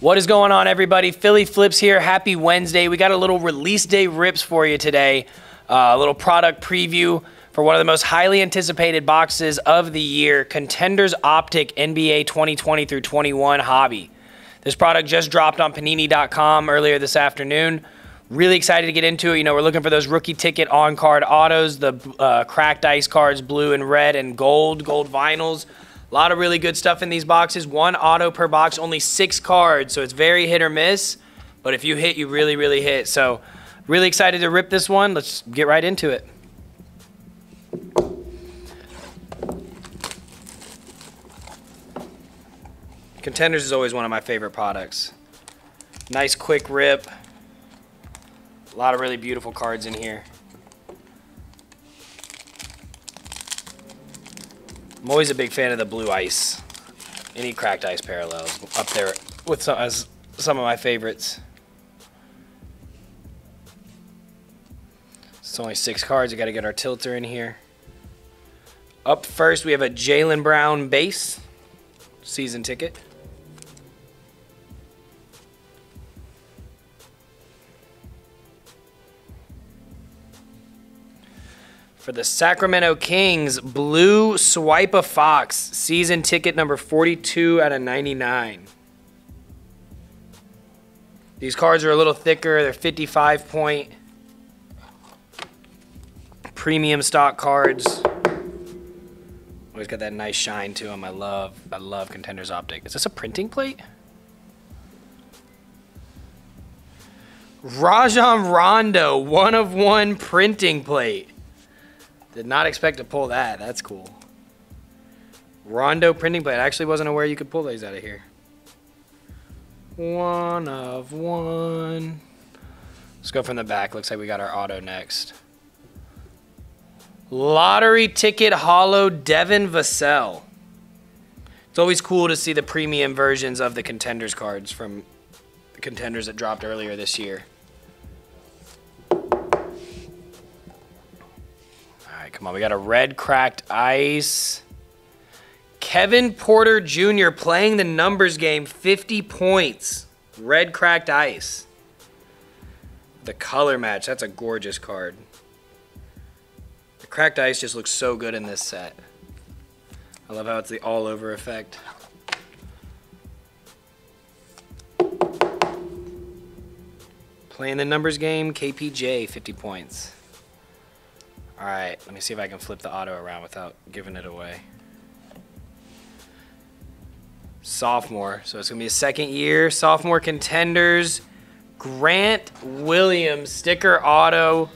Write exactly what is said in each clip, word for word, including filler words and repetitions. What is going on, everybody? Philly Flips here. Happy Wednesday. We got a little release day rips for you today. Uh, a little product preview for one of the most highly anticipated boxes of the year, Contenders Optic N B A twenty twenty through twenty-one Hobby. This product just dropped on panini dot com earlier this afternoon. Really excited to get into it. You know, we're looking for those rookie ticket on-card autos, the uh, cracked ice cards, blue and red and gold, gold vinyls. A lot of really good stuff in these boxes. One auto per box, only six cards, so it's very hit or miss. But if you hit, you really, really hit. So really excited to rip this one. Let's get right into it. Contenders is always one of my favorite products. Nice quick rip. A lot of really beautiful cards in here. I'm always a big fan of the blue ice. Any cracked ice parallels up there with some, as some of my favorites. It's only six cards. We got to get our tilter in here. Up first, we have a Jaylen Brown base season ticket. For the Sacramento Kings, blue swipe of Fox, season ticket number forty-two out of ninety-nine. These cards are a little thicker. They're fifty-five point premium stock cards. Always got that nice shine to them. I love, I love Contenders Optic. Is this a printing plate? Rajon Rondo, one of one printing plate. Did not expect to pull that. That's cool. Rondo printing plate. I actually wasn't aware you could pull these out of here. One of one. Let's go from the back. Looks like we got our auto next. Lottery ticket hollow Devin Vassell. It's always cool to see the premium versions of the Contenders cards from the Contenders that dropped earlier this year. Come on, we got a red cracked ice. Kevin Porter Junior playing the numbers game, fifty points. Red cracked ice. The color match, that's a gorgeous card. The cracked ice just looks so good in this set. I love how it's the all over effect. Playing the numbers game, K P J, fifty points. All right, let me see if I can flip the auto around without giving it away. Sophomore, so it's gonna be a second year. Sophomore Contenders, Grant Williams sticker auto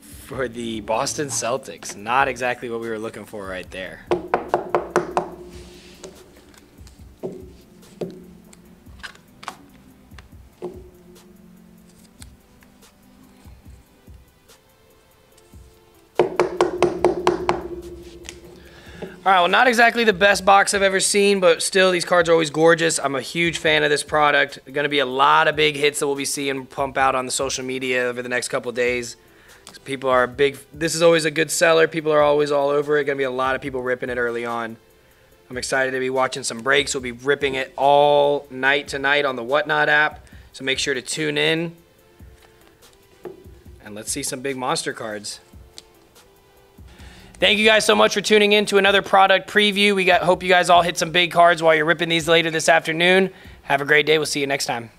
for the Boston Celtics. Not exactly what we were looking for right there. All right, well, not exactly the best box I've ever seen, but still, these cards are always gorgeous. I'm a huge fan of this product. There's going to be a lot of big hits that we'll be seeing pump out on the social media over the next couple days. People are big. This is always a good seller. People are always all over it. Going to be a lot of people ripping it early on. I'm excited to be watching some breaks. We'll be ripping it all night tonight on the Whatnot app, so make sure to tune in. And let's see some big monster cards. Thank you guys so much for tuning in to another product preview. We got, hope you guys all hit some big cards while you're ripping these later this afternoon. Have a great day. We'll see you next time.